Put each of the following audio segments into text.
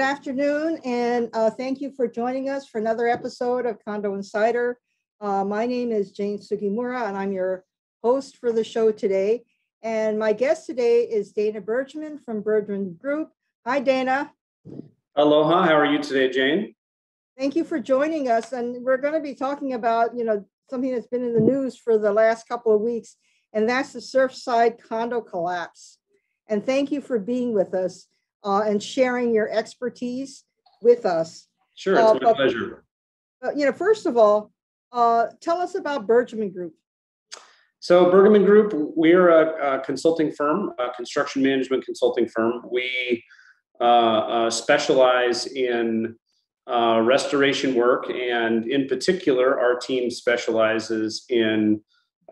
Good afternoon, and thank you for joining us for another episode of Condo Insider. My name is Jane Sugimura, and I'm your host for the show today. And my guest today is Dana Bergeman from Bergeman Group. Hi, Dana. Aloha. How are you today, Jane? Thank you for joining us. And we're going to be talking about, you know, something that's been in the news for the last couple of weeks, and that's the Surfside Condo Collapse. And thank you for being with us and sharing your expertise with us. Sure, it's my pleasure. You know, first of all, tell us about Bergeman Group. So Bergeman Group, we're a consulting firm, a construction management consulting firm. We specialize in restoration work, and in particular, our team specializes in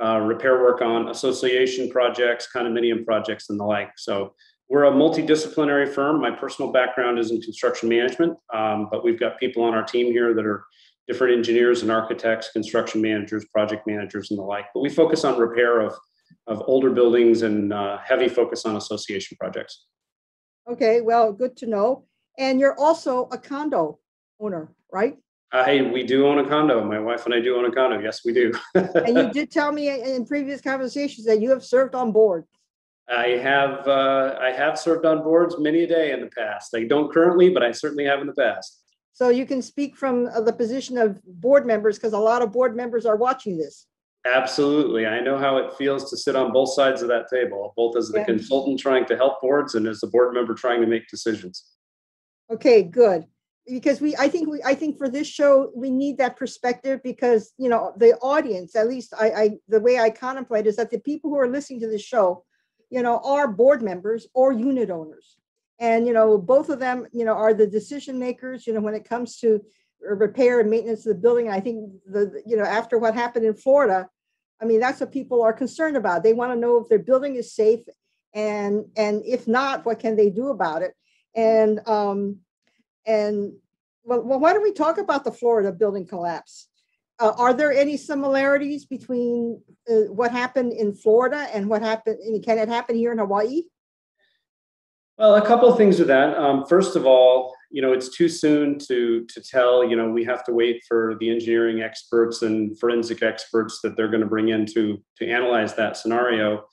repair work on association projects, condominium projects, and the like. So we're a multidisciplinary firm. My personal background is in construction management, but we've got people on our team here that are different engineers and architects, construction managers, project managers, and the like. But we focus on repair of older buildings and heavy focus on association projects. Okay, well, good to know. And you're also a condo owner, right? We do own a condo. My wife and I do own a condo. Yes, we do. And you did tell me in previous conversations that you have served on board. I have served on boards many a day in the past. I don't currently, but I certainly have in the past. So you can speak from the position of board members, because a lot of board members are watching this. Absolutely. I know how it feels to sit on both sides of that table, both as the consultant trying to help boards and as the board member trying to make decisions. Okay, good. Because I think for this show, we need that perspective, because, you know, the audience, at least the way I contemplate is that the people who are listening to this show, you know, are board members or unit owners. And, you know, both of them, you know, are the decision makers, you know, when it comes to repair and maintenance of the building. And I think, you know, after what happened in Florida, I mean, that's what people are concerned about. They want to know if their building is safe, and if not, what can they do about it? And well, why don't we talk about the Florida building collapse? Are there any similarities between what happened in Florida and what happened? And can it happen here in Hawaii? Well, a couple of things with that. First of all, you know, it's too soon to tell. You know, we have to wait for the engineering experts and forensic experts that they're going to bring in to analyze that scenario,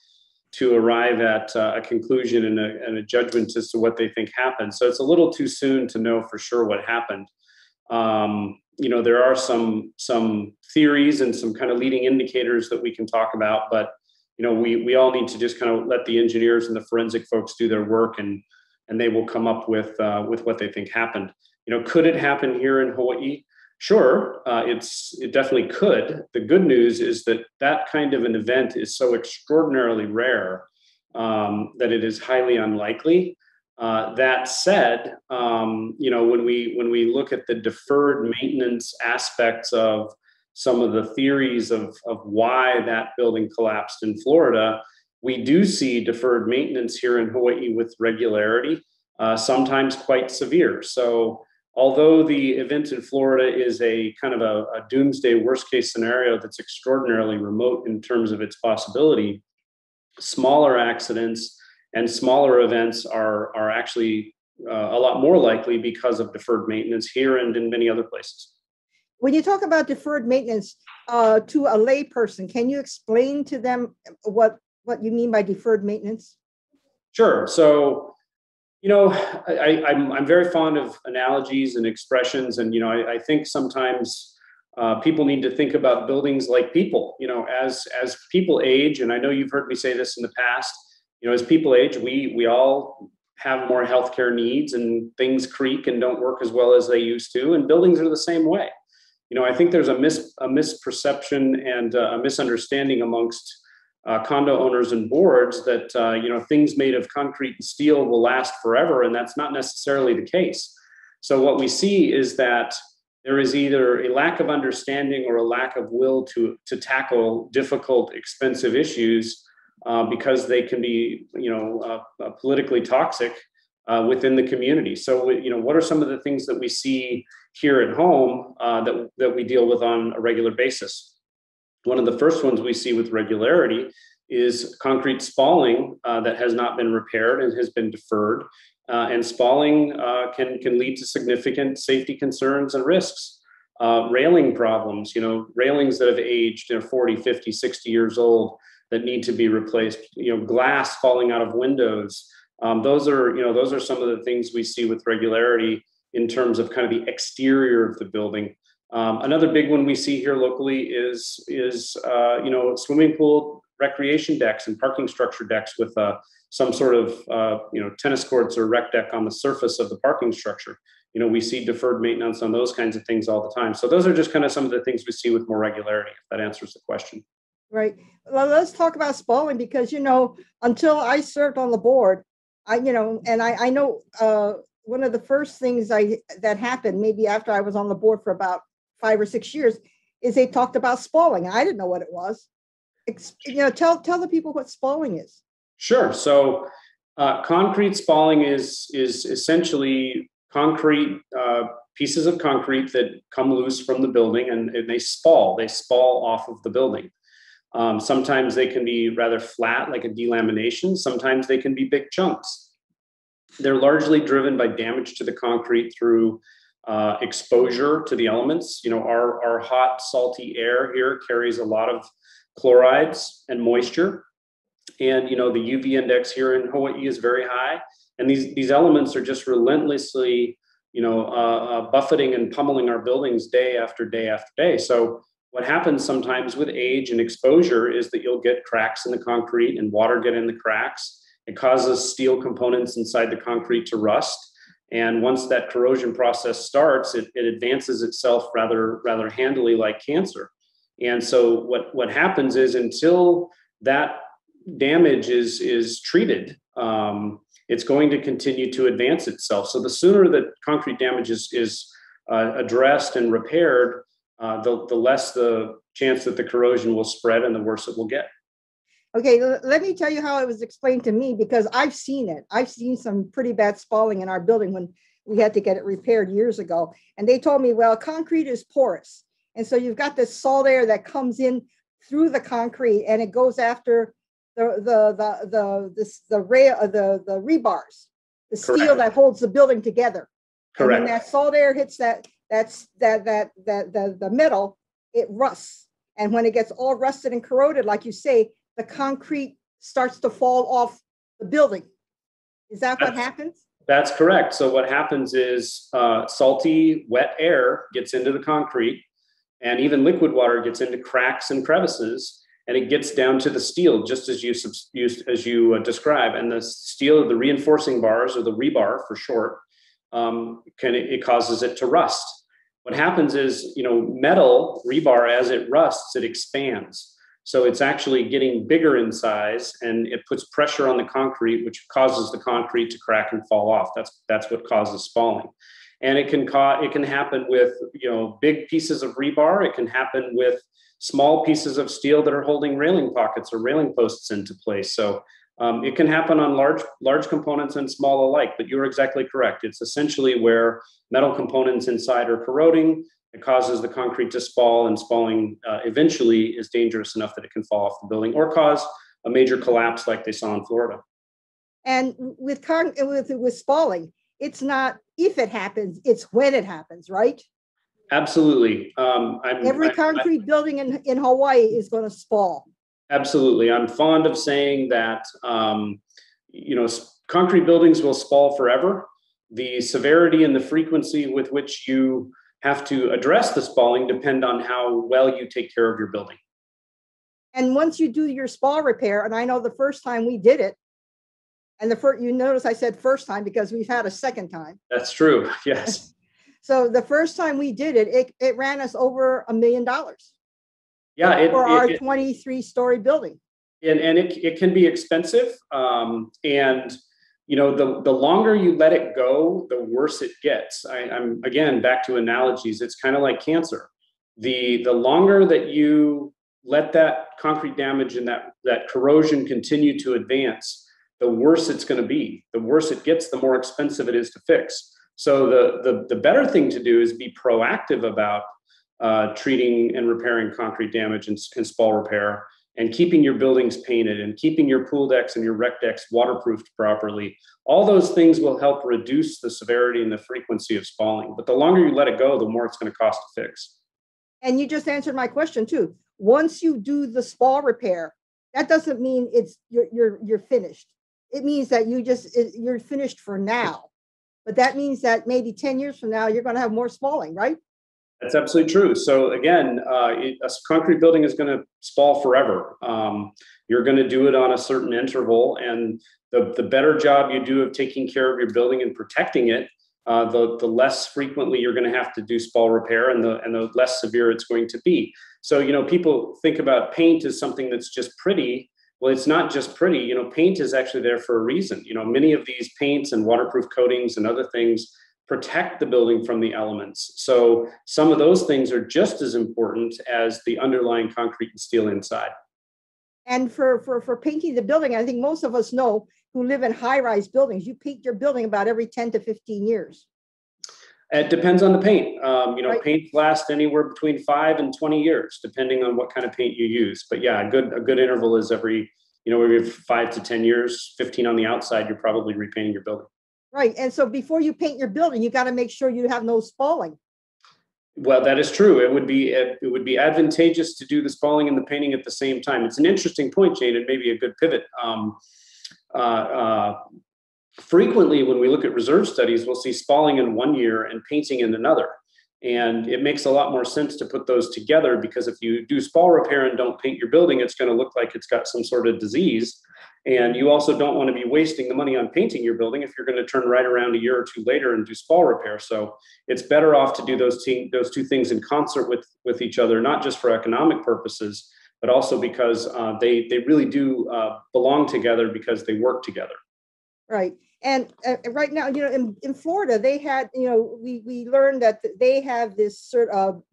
to arrive at a conclusion and a judgment as to what they think happened. So it's a little too soon to know for sure what happened. You know, there are some theories and some kind of leading indicators that we can talk about, but, you know, we all need to just kind of let the engineers and the forensic folks do their work, and they will come up with what they think happened. You know, could it happen here in Hawaii? Sure, it definitely could. The good news is that kind of an event is so extraordinarily rare that it is highly unlikely. That said, you know, when we look at the deferred maintenance aspects of some of the theories of why that building collapsed in Florida, we do see deferred maintenance here in Hawaii with regularity, sometimes quite severe. So, although the event in Florida is a kind of a doomsday worst case scenario that's extraordinarily remote in terms of its possibility, smaller accidents and smaller events are actually a lot more likely because of deferred maintenance here and in many other places. When you talk about deferred maintenance to a lay person, can you explain to them what you mean by deferred maintenance? Sure. So, you know, I'm very fond of analogies and expressions. And, you know, I think sometimes people need to think about buildings like people. You know, as people age, and I know you've heard me say this in the past, you know, as people age, we all have more healthcare needs, and things creak and don't work as well as they used to. And buildings are the same way. You know, I think there's a misperception and a misunderstanding amongst condo owners and boards that, you know, things made of concrete and steel will last forever, and that's not necessarily the case. So what we see is that there is either a lack of understanding or a lack of will to tackle difficult, expensive issues because they can be, you know, politically toxic within the community. So, you know, what are some of the things that we see here at home that we deal with on a regular basis? One of the first ones we see with regularity is concrete spalling that has not been repaired and has been deferred. and spalling can lead to significant safety concerns and risks. Railing problems, railings that have aged, 40, 50, 60 years old that need to be replaced, glass falling out of windows. Those are some of the things we see with regularity in terms of kind of the exterior of the building. Another big one we see here locally is swimming pool recreation decks and parking structure decks with some sort of tennis courts or rec deck on the surface of the parking structure. We see deferred maintenance on those kinds of things all the time. So those are just kind of some of the things we see with more regularity, if that answers the question. Right. Well, let's talk about spalling, because until I served on the board, I know one of the first things that happened maybe after I was on the board for about 5 or 6 years is they talked about spalling. I didn't know what it was. Tell the people what spalling is. Sure. So concrete spalling is essentially concrete pieces of concrete that come loose from the building and they spall. They spall off of the building. Sometimes they can be rather flat, like a delamination. Sometimes they can be big chunks. They're largely driven by damage to the concrete through exposure to the elements. Our hot, salty air here carries a lot of chlorides and moisture. And, the UV index here in Hawaii is very high. And these elements are just relentlessly, buffeting and pummeling our buildings day after day after day. So what happens sometimes with age and exposure is that you'll get cracks in the concrete and water get in the cracks. It causes steel components inside the concrete to rust. And once that corrosion process starts, it advances itself rather handily like cancer. And so what happens is until that damage is treated, it's going to continue to advance itself. So the sooner that concrete damage is addressed and repaired, the less the chance that the corrosion will spread and the worse it will get. Okay, let me tell you how it was explained to me, because I've seen it. I've seen some pretty bad spalling in our building when we had to get it repaired years ago. And they told me, well, concrete is porous. And so you've got this salt air that comes in through the concrete and it goes after the rebars, the steel Correct. That holds the building together. Correct. And when that salt air hits the metal, it rusts. And when it gets all rusted and corroded, like you say, the concrete starts to fall off the building. Is that what happens? That's correct. So what happens is salty, wet air gets into the concrete, and even liquid water gets into cracks and crevices, and it gets down to the steel, just as you describe. And the steel, the reinforcing bars, or the rebar for short, it causes it to rust. What happens is, metal rebar, as it rusts, it expands. So it's actually getting bigger in size, and it puts pressure on the concrete, which causes the concrete to crack and fall off. That's what causes spalling. And it can happen with big pieces of rebar. It can happen with small pieces of steel that are holding railing pockets or railing posts into place. So it can happen on large components and small alike, but you're exactly correct. It's essentially where metal components inside are corroding. It causes the concrete to spall, and spalling eventually is dangerous enough that it can fall off the building or cause a major collapse like they saw in Florida. And with spalling, it's not if it happens, it's when it happens, right? Absolutely. Every concrete building in Hawaii is going to spall. Absolutely. I'm fond of saying that, concrete buildings will spall forever. The severity and the frequency with which you have to address the spalling depend on how well you take care of your building. And once you do your spall repair, and I know the first time we did it, and you notice I said first time because we've had a second time. That's true. Yes. So the first time we did it, it ran us over $1 million. Yeah, for our 23-story building. And it can be expensive. And the longer you let it go, the worse it gets. I'm again back to analogies. It's kind of like cancer. The longer that you let that concrete damage and that corrosion continue to advance, the worse it's going to be. The worse it gets, the more expensive it is to fix. So the better thing to do is be proactive about treating and repairing concrete damage and spall repair, and keeping your buildings painted and keeping your pool decks and your rec decks waterproofed properly, all those things will help reduce the severity and the frequency of spalling. But the longer you let it go, the more it's going to cost to fix. And you just answered my question too. Once you do the spall repair, that doesn't mean it's you're finished. It means that you're finished for now. But that means that maybe 10 years from now, you're going to have more spalling, right? That's absolutely true. So again, a concrete building is going to spall forever. You're going to do it on a certain interval, and the better job you do of taking care of your building and protecting it, the less frequently you're going to have to do spall repair, and the less severe it's going to be. So, you know, people think about paint as something that's just pretty. Well, it's not just pretty. You know, paint is actually there for a reason. You know, many of these paints and waterproof coatings and other things protect the building from the elements. So some of those things are just as important as the underlying concrete and steel inside. And for painting the building, I think most of us know who live in high-rise buildings, you paint your building about every 10 to 15 years. It depends on the paint. You know, right. Paints last anywhere between 5 and 20 years, depending on what kind of paint you use. But yeah, a good interval is every, you know, every 5 to 10 years, 15 on the outside, you're probably repainting your building. Right. And so before you paint your building, you got to make sure you have no spalling. Well, that is true. It would be advantageous to do the spalling and the painting at the same time. It's an interesting point, Jane, and maybe a good pivot. Frequently, when we look at reserve studies, we'll see spalling in one year and painting in another. And it makes a lot more sense to put those together, because if you do spall repair and don't paint your building, it's going to look like it's got some sort of disease. And you also don't want to be wasting the money on painting your building if you're going to turn right around a year or two later and do spall repair. So it's better off to do those two things in concert with each other, not just for economic purposes, but also because they really do belong together, because they work together. Right. And right now, you know, in Florida, they had, you know, we learned that they have this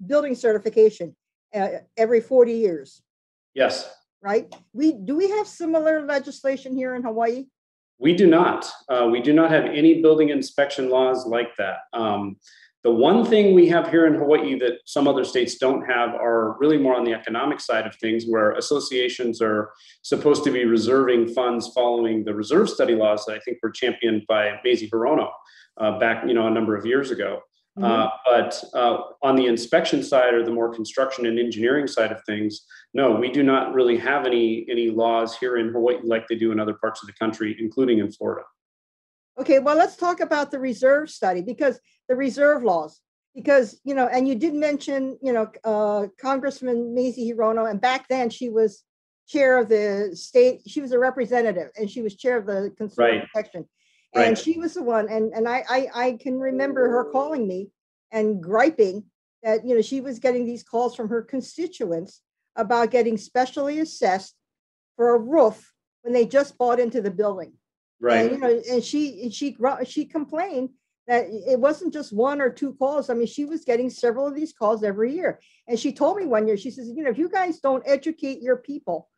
building certification every 40 years. Yes. Right. Do we have similar legislation here in Hawaii? We do not. We do not have any building inspection laws like that. The one thing we have here in Hawaii that some other states don't have are really more on the economic side of things, where associations are supposed to be reserving funds following the reserve study laws that I think were championed by Mazie Hirono back, you know, a number of years ago. Mm-hmm. But on the inspection side, or the more construction and engineering side of things, no, we do not really have any laws here in Hawaii like they do in other parts of the country, including in Florida. Okay, well, let's talk about the reserve study, because the reserve laws, because, you know, and you did mention, you know, Congressman Mazie Hirono, and back then she was chair of the state, she was a representative, and she was chair of the Consumer right. Protection. And right. She was the one, and I can remember her calling me and griping that, you know, she was getting these calls from her constituents about getting specially assessed for a roof when they just bought into the building. Right. And, you know, and she complained that it wasn't just one or two calls. I mean, she was getting several of these calls every year. And she told me one year, she says, you know, if you guys don't educate your people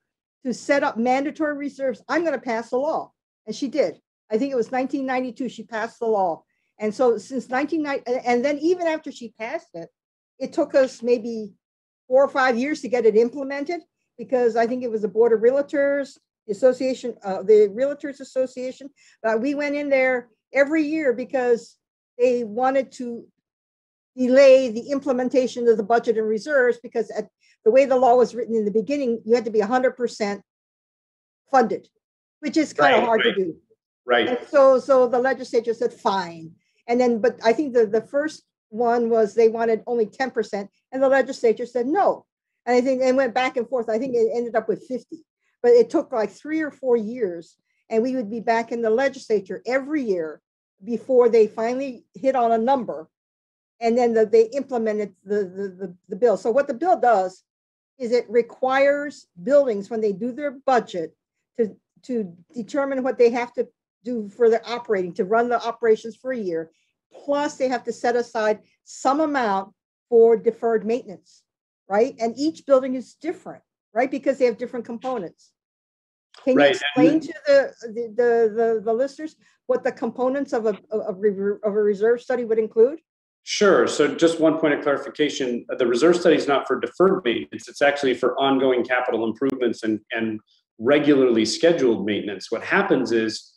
to set up mandatory reserves, I'm going to pass a law. And she did. I think it was 1992. She passed the law. And so since 1990, and then even after she passed it, it took us maybe 4 or 5 years to get it implemented, because I think it was the Board of Realtors, the Realtors Association. But we went in there every year because they wanted to delay the implementation of the budget and reserves, because at the way the law was written in the beginning, you had to be 100% funded, which is kind of hard to do. Right. And so the legislature said, fine. And then, but I think the first one was they wanted only 10%, and the legislature said no. And I think it went back and forth. I think it ended up with 50, but it took like 3 or 4 years. And we would be back in the legislature every year before they finally hit on a number. And then they implemented the bill. So what the bill does is it requires buildings, when they do their budget, to determine what they have to do for their operating, to run the operations for a year. Plus they have to set aside some amount for deferred maintenance, right? And each building is different, right? Because they have different components. Can right. you explain to the listeners what the components of a reserve study would include? Sure. So just one point of clarification, the reserve study is not for deferred maintenance. It's actually for ongoing capital improvements and regularly scheduled maintenance. What happens is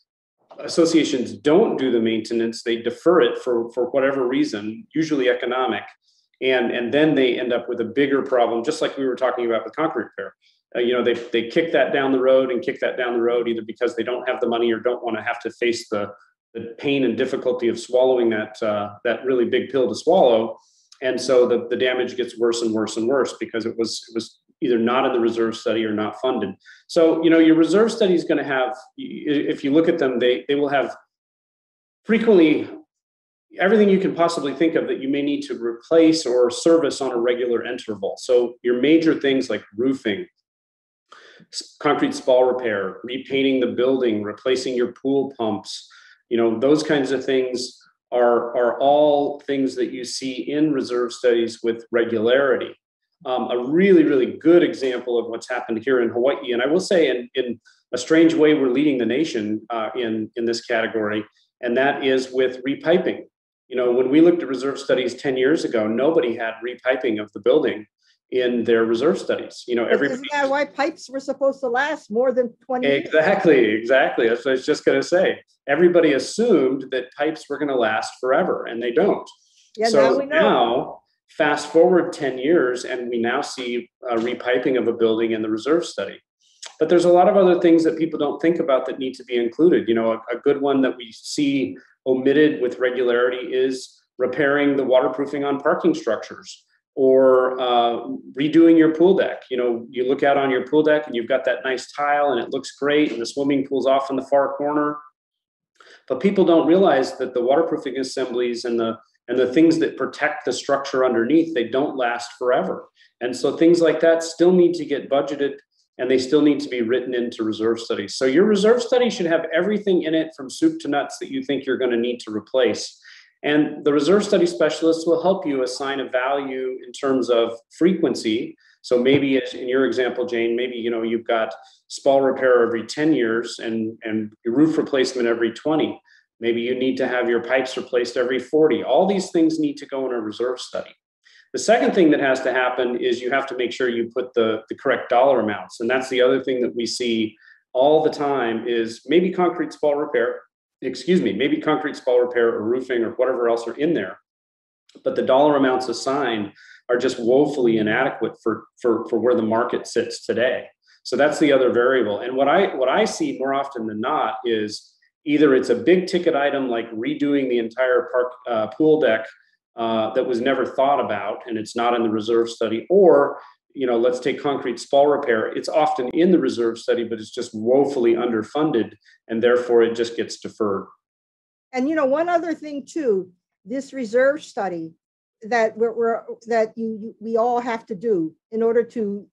associations don't do the maintenance. They defer it for whatever reason, usually economic. And then they end up with a bigger problem, just like we were talking about with concrete repair. They kick that down the road and kick that down the road, either because they don't have the money or don't want to have to face the pain and difficulty of swallowing that really big pill to swallow. And so the damage gets worse and worse and worse because it was either not in the reserve study or not funded. So, your reserve study is going to have, if you look at them, they will have frequently everything you can possibly think of that you may need to replace or service on a regular interval. So your major things like roofing, concrete spall repair, repainting the building, replacing your pool pumps, those kinds of things are all things that you see in reserve studies with regularity. A really, really good example of what's happened here in Hawaii, and I will say in a strange way, we're leading the nation in this category, and that is with repiping. When we looked at reserve studies 10 years ago, nobody had repiping of the building in their reserve studies. Isn't that why pipes were supposed to last more than 20 years? Exactly. That's what I was just going to say. Everybody assumed that pipes were going to last forever, and they don't. Yeah, so now we know. Now, fast forward 10 years, and we now see repiping of a building in the reserve study. But there's a lot of other things that people don't think about that need to be included. A good one that we see omitted with regularity is repairing the waterproofing on parking structures, or redoing your pool deck. You look out on your pool deck and you've got that nice tile and it looks great and the swimming pool's off in the far corner. But people don't realize that the waterproofing assemblies and the things that protect the structure underneath, they don't last forever. And so things like that still need to get budgeted and they still need to be written into reserve studies. So your reserve study should have everything in it from soup to nuts that you think you're going to need to replace. And the reserve study specialists will help you assign a value in terms of frequency. So maybe in your example, Jane, maybe you've got spall repair every 10 years and your roof replacement every 20. Maybe you need to have your pipes replaced every 40. All these things need to go in a reserve study. The second thing that has to happen is you have to make sure you put the correct dollar amounts. And that's the other thing that we see all the time is maybe concrete spall repair, maybe concrete spall repair or roofing or whatever else are in there, but the dollar amounts assigned are just woefully inadequate for where the market sits today. So that's the other variable. And what I see more often than not is either it's a big ticket item like redoing the entire pool deck that was never thought about and it's not in the reserve study, or let's take concrete spall repair. It's often in the reserve study, but it's just woefully underfunded, and therefore it just gets deferred. And one other thing too, this reserve study that we all have to do in order to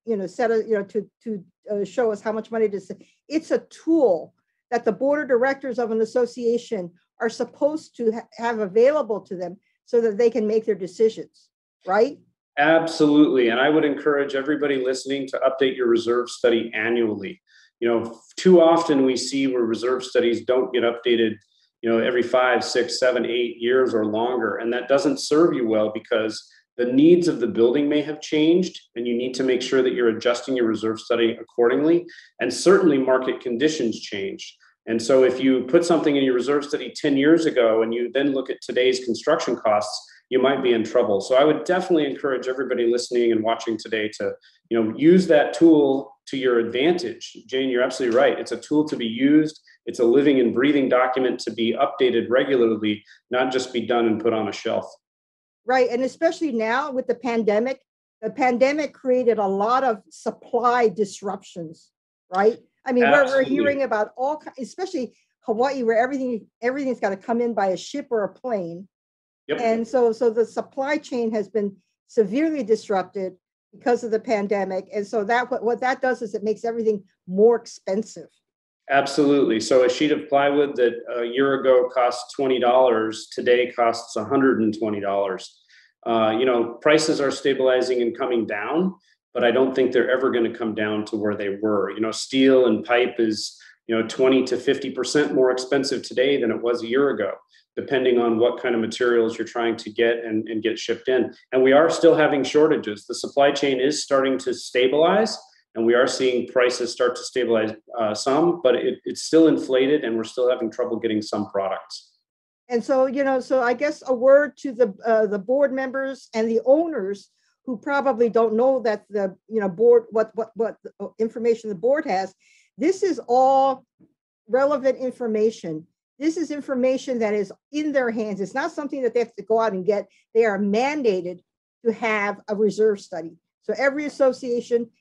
show us how much money to save. It's a tool that the board of directors of an association are supposed to have available to them so that they can make their decisions, right? Absolutely. And I would encourage everybody listening to update your reserve study annually. Too often we see where reserve studies don't get updated, every 5, 6, 7, 8 years or longer. And that doesn't serve you well because the needs of the building may have changed and you need to make sure that you're adjusting your reserve study accordingly. And certainly market conditions change. And so if you put something in your reserve study 10 years ago and you then look at today's construction costs, you might be in trouble. So I would definitely encourage everybody listening and watching today to, use that tool to your advantage. Jane, you're absolutely right. It's a tool to be used. It's a living and breathing document to be updated regularly, not just be done and put on a shelf. Right. And especially now with the pandemic created a lot of supply disruptions, right? I mean, we're hearing about all, especially Hawaii, where everything's got to come in by a ship or a plane. Yep. And so the supply chain has been severely disrupted because of the pandemic. And so that what that does is it makes everything more expensive. Absolutely. So a sheet of plywood that a year ago cost $20 today costs $120. Prices are stabilizing and coming down, but I don't think they're ever going to come down to where they were. Steel and pipe is you know, 20 to 50% more expensive today than it was a year ago, depending on what kind of materials you're trying to get and get shipped in. And we are still having shortages. The supply chain is starting to stabilize, and we are seeing prices start to stabilize some, but it's still inflated, and we're still having trouble getting some products. And so, you know, so I guess a word to the board members and the owners who probably don't know that the, you know, board, what information the board has. This is all relevant information. This is information that is in their hands. It's not something that they have to go out and get. They are mandated to have a reserve study. So every association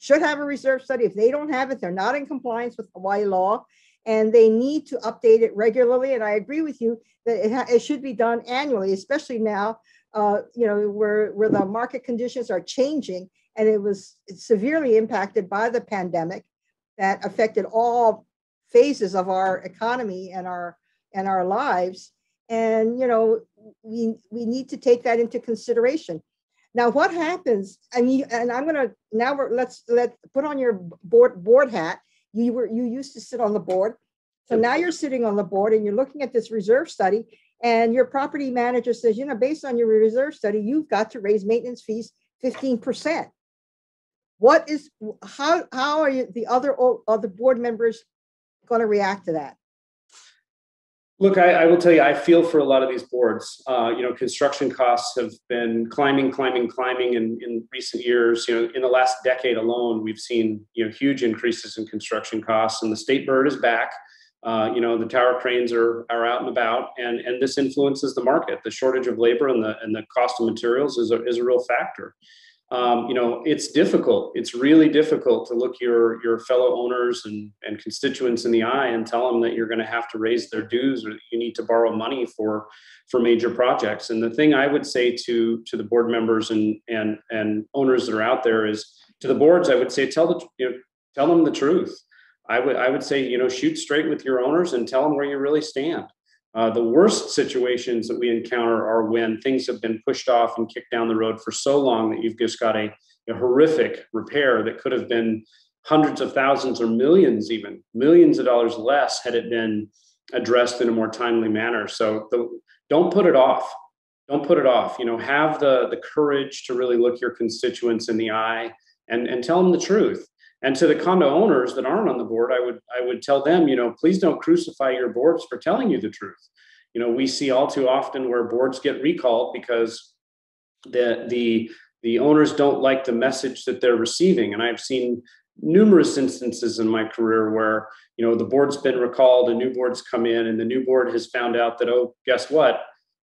should have a reserve study. If they don't have it, they're not in compliance with Hawaii law, and they need to update it regularly. And I agree with you that it should be done annually, especially now, you know, where the market conditions are changing, and it was severely impacted by the pandemic that affected all phases of our economy and our lives. And, you know, we need to take that into consideration. Now, what happens? And I'm gonna now let's put on your board hat. You used to sit on the board, so now you're sitting on the board and you're looking at this reserve study. And your property manager says, you know, based on your reserve study, you've got to raise maintenance fees 15%. What is how are you, the other board members going to react to that? Look, I will tell you, I feel for a lot of these boards. You know, construction costs have been climbing in recent years. You know, in the last decade alone, we've seen, you know, huge increases in construction costs, and the state bird is back. You know, the tower cranes are out and about, and this influences the market. The shortage of labor and the cost of materials is a real factor. You know, it's difficult. It's really difficult to look your fellow owners and constituents in the eye and tell them that you're going to have to raise their dues, or you need to borrow money for major projects. And the thing I would say to the board members and owners that are out there is, to the boards, I would say, tell them the truth. I would say, you know, shoot straight with your owners and tell them where you really stand. The worst situations that we encounter are when things have been pushed off and kicked down the road for so long that you've just got a horrific repair that could have been hundreds of thousands or millions, even millions of dollars less, had it been addressed in a more timely manner. So don't put it off. Don't put it off. You know, have the courage to really look your constituents in the eye and tell them the truth. And to the condo owners that aren't on the board, I would tell them, you know, please don't crucify your boards for telling you the truth. You know, we see all too often where boards get recalled because the owners don't like the message that they're receiving. And I've seen numerous instances in my career where, you know, the board's been recalled, a new board's come in, and the new board has found out that, oh, guess what?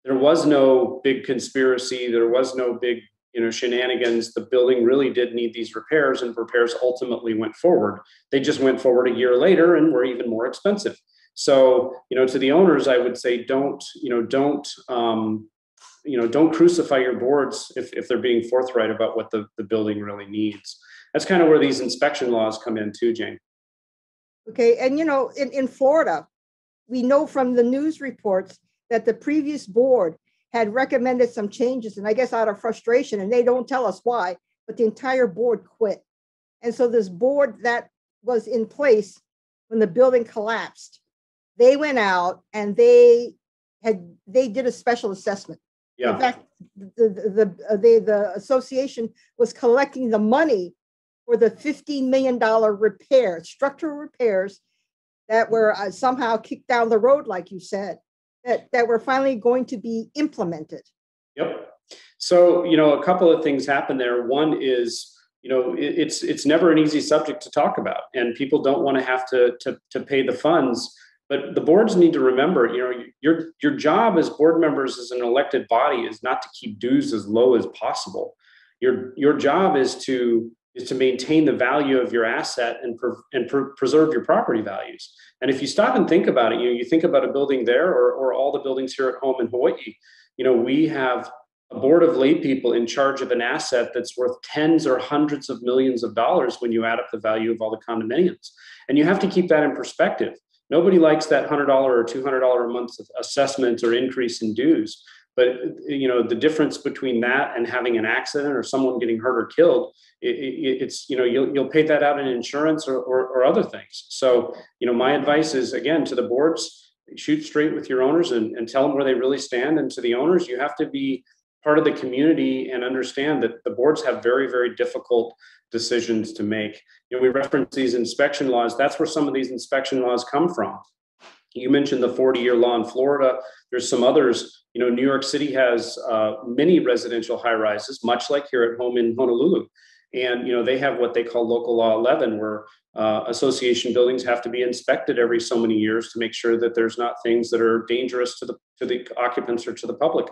There was no big conspiracy. There was no big, you know, shenanigans. The building really did need these repairs, and repairs ultimately went forward. They just went forward a year later and were even more expensive. So, you know, to the owners, I would say, don't crucify your boards if they're being forthright about what the building really needs. That's kind of where these inspection laws come in too, Jane. Okay. And, you know, in Florida, we know from the news reports that the previous board had recommended some changes, and I guess out of frustration, and they don't tell us why, but the entire board quit. And so this board that was in place when the building collapsed, they went out and they did a special assessment. Yeah. In fact, the association was collecting the money for the $15 million structural repairs that were somehow kicked down the road, like you said, that were finally going to be implemented. Yep. So, you know, a couple of things happened there. One is, you know, it's never an easy subject to talk about, and people don't want to have to pay the funds. But the boards need to remember, you know, your job as board members, as an elected body, is not to keep dues as low as possible. Your job is to maintain the value of your asset and preserve your property values. And if you stop and think about it, you think about a building there or all the buildings here at home in Hawaii. You know, we have a board of lay people in charge of an asset that's worth tens or hundreds of millions of dollars when you add up the value of all the condominiums. And you have to keep that in perspective. Nobody likes that $100 or $200 a month assessment or increase in dues. But, you know, the difference between that and having an accident or someone getting hurt or killed it's, you know, you'll pay that out in insurance or other things. So, you know, my advice is, again, to the boards, shoot straight with your owners and tell them where they really stand. And to the owners, you have to be part of the community and understand that the boards have very, very difficult decisions to make. You know, we reference these inspection laws. That's where some of these inspection laws come from. You mentioned the 40-year law in Florida. There's some others. You know, New York City has many residential high-rises, much like here at home in Honolulu. And, you know, they have what they call Local Law 11, where association buildings have to be inspected every so many years to make sure that there's not things that are dangerous to the occupants or to the public.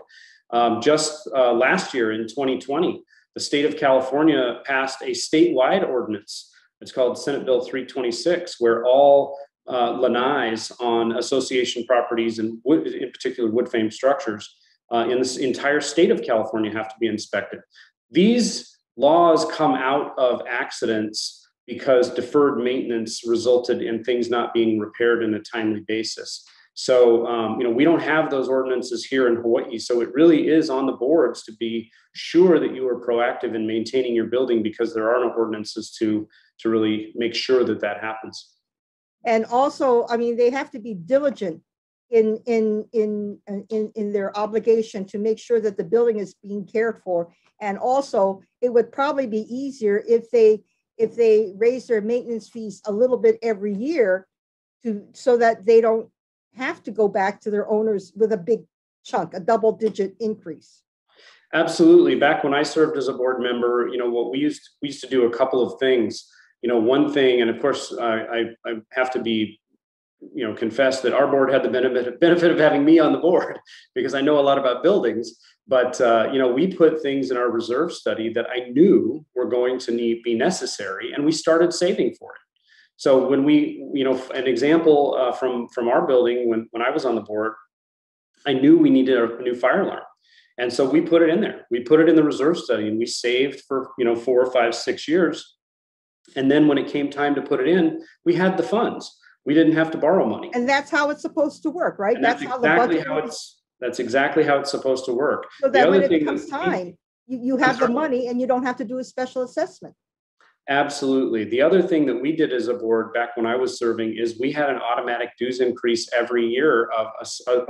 Just last year in 2020, the state of California passed a statewide ordinance. It's called Senate Bill 326, where all lanais on association properties and in particular wood frame structures in this entire state of California have to be inspected. These laws come out of accidents because deferred maintenance resulted in things not being repaired in a timely basis. So, you know, we don't have those ordinances here in Hawaii. So it really is on the boards to be sure that you are proactive in maintaining your building, because there are no ordinances to really make sure that that happens. And also, I mean, they have to be diligent in their obligation to make sure that the building is being cared for. And also, it would probably be easier if they raise their maintenance fees a little bit every year, so that they don't have to go back to their owners with a big chunk, a double-digit increase. Absolutely. Back when I served as a board member, you know, what we used to do a couple of things. You know, one thing, and of course, I have to be, you know, confess that our board had the benefit of having me on the board, because I know a lot about buildings. But you know, we put things in our reserve study that I knew were going to be necessary, and we started saving for it. So when we, you know, an example from our building, when I was on the board, I knew we needed a new fire alarm. And so we put it in there. We put it in the reserve study, and we saved for, you know, 4 or 5, 6 years. And then when it came time to put it in, we had the funds. We didn't have to borrow money. And that's how it's supposed to work, right? That's exactly how it's supposed to work. So that when it comes time, you have the money and you don't have to do a special assessment. Absolutely. The other thing that we did as a board back when I was serving is we had an automatic dues increase every year of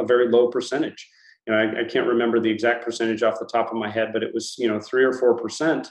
a very low percentage. You know, I can't remember the exact percentage off the top of my head, but it was, you know, 3 or 4%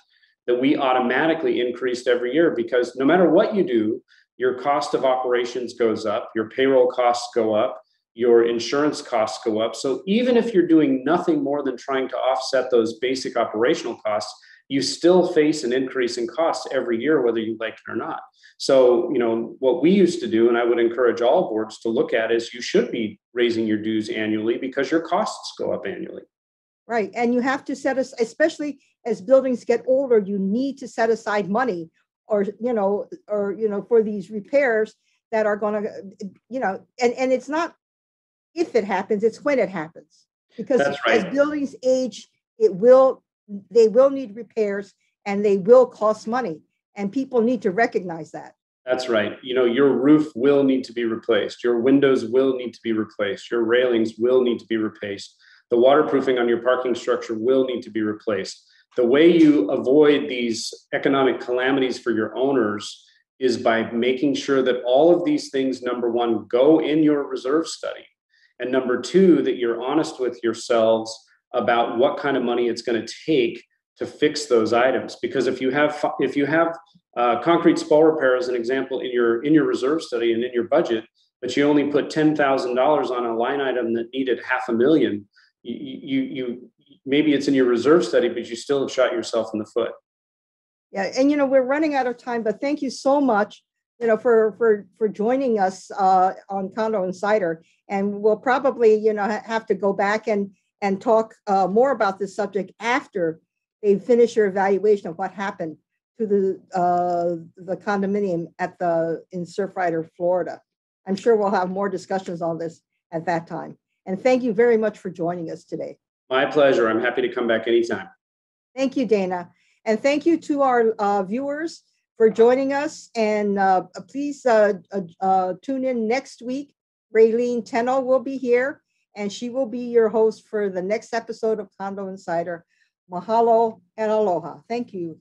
that we automatically increased every year, because no matter what you do, your cost of operations goes up, your payroll costs go up, your insurance costs go up. So even if you're doing nothing more than trying to offset those basic operational costs, you still face an increase in costs every year, whether you like it or not. So, you know, what we used to do, and I would encourage all boards to look at, is you should be raising your dues annually because your costs go up annually. Right. And you have to set aside, especially as buildings get older, you need to set aside money or, you know, for these repairs that are going to, you know, and it's not if it happens, it's when it happens. Because that's right. As buildings age, they will need repairs, and they will cost money, and people need to recognize that. That's right. You know, your roof will need to be replaced. Your windows will need to be replaced. Your railings will need to be replaced. The waterproofing on your parking structure will need to be replaced. The way you avoid these economic calamities for your owners is by making sure that all of these things, number one, go in your reserve study. And number two, that you're honest with yourselves about what kind of money it's going to take to fix those items. Because if you have concrete spall repair as an example in your reserve study and in your budget, but you only put $10,000 on a line item that needed $500,000, you maybe it's in your reserve study, but you still have shot yourself in the foot. Yeah, and you know, we're running out of time, but thank you so much, you know, for joining us on Condo Insider, and we'll probably, you know, have to go back and talk more about this subject after they finish your evaluation of what happened to the condominium in Surfside, Florida. I'm sure we'll have more discussions on this at that time. And thank you very much for joining us today. My pleasure. I'm happy to come back anytime. Thank you, Dana. And thank you to our viewers for joining us. And please tune in next week. Raylene Tenno will be here, and she will be your host for the next episode of Condo Insider. Mahalo and aloha. Thank you.